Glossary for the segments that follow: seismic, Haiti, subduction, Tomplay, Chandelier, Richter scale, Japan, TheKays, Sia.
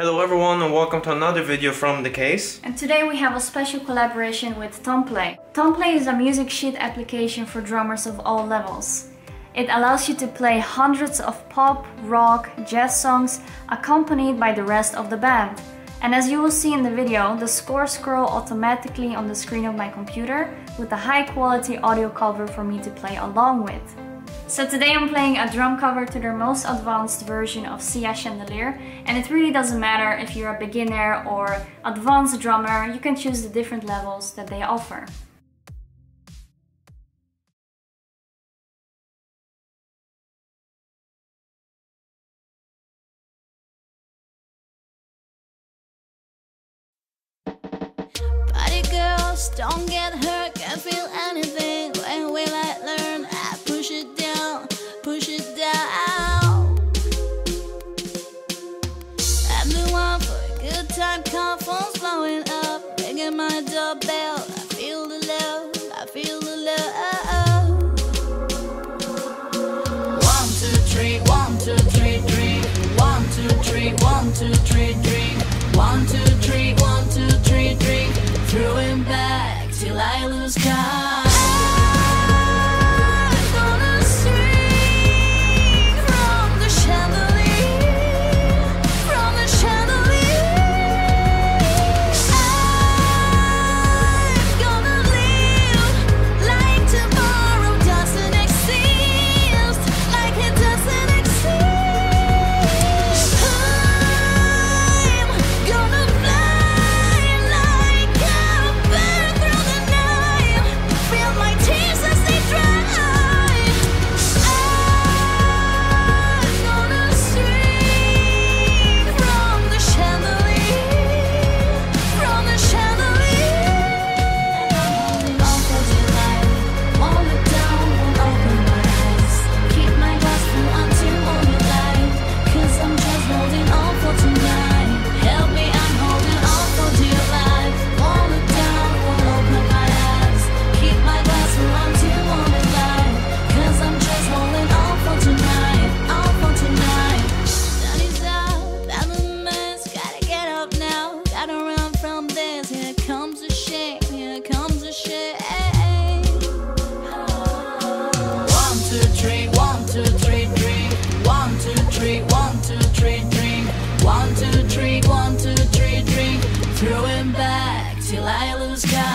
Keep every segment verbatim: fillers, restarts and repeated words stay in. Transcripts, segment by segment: Hello everyone and welcome to another video from TheKays. And today we have a special collaboration with Tomplay. Tomplay is a music sheet application for drummers of all levels. It allows you to play hundreds of pop, rock, jazz songs accompanied by the rest of the band. And as you will see in the video, the scores scroll automatically on the screen of my computer with a high quality audio cover for me to play along with. So today I'm playing a drum cover to their most advanced version of Sia Chandelier, and it really doesn't matter if you're a beginner or advanced drummer, you can choose the different levels that they offer. Party girls, don't get hurt, can't feel anything, when will I learn? I push it down. Time call, phone's blowing up, ringing my doorbell. I feel the love, I feel the love. One, two, three, one, two, three, three. One, two, three, one, two, three, three. One, two, three, one, two, three, three. Throwing back till I lose count. Throwing back till I lose count.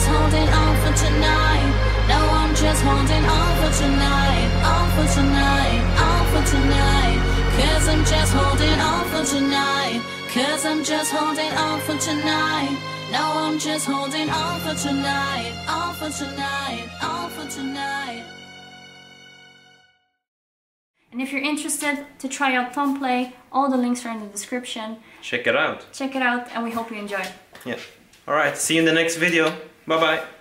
Holding on for tonight, on for tonight, on for tonight. Cause I'm just holding on for tonight. Cause I'm just holding on for tonight. Now I'm just holding on for tonight, on for tonight, on for tonight. And if you're interested to try out Tomplay, all the links are in the description. Check it out. Check it out, and we hope you enjoy. Yeah. Alright, see you in the next video. Bye bye.